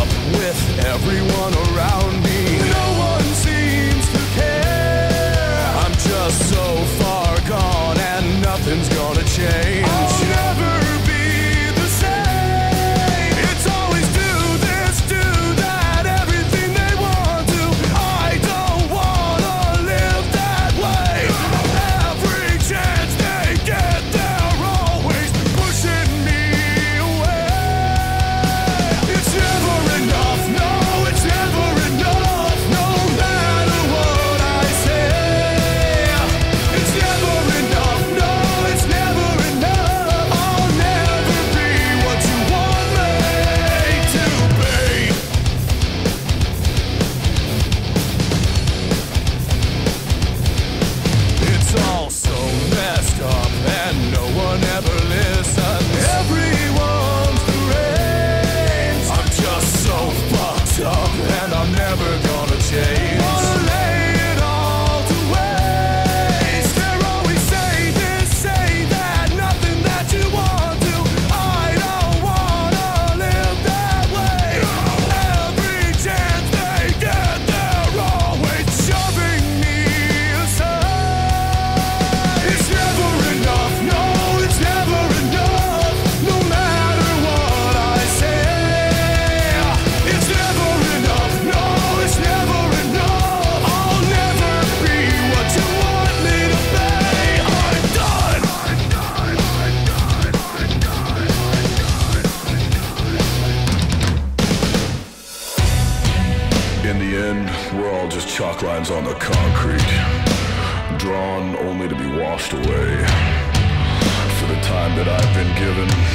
up with everyone around me. No one seems to care. I'm just so far gone and nothing's gonna change. I'll never be the same. It's always do this, do that, everything they want to. I don't wanna live that way. Every chance they get, they're always pushing me away. It's never enough, no, it's never enough, no matter what I say. It's never enough, no, it's never enough. I'll never be what you want me to be. It's all so messed up and no one ever listens. Everyone's deranged. I'm just so fucked up and I'm never gonna change. Wanna lay it all to waste. They're always saying this, say that, nothing that you want to. I don't wanna live that way. Every chance they get, they're always shoving me aside. It's never enough, no, it's never enough, no matter what I say. It's never enough, no, it's never enough. I'll never be what you want me to be. I'm done. In the end, we're all just chalk lines on the concrete, drawn only to be washed away. For the time that I've been given,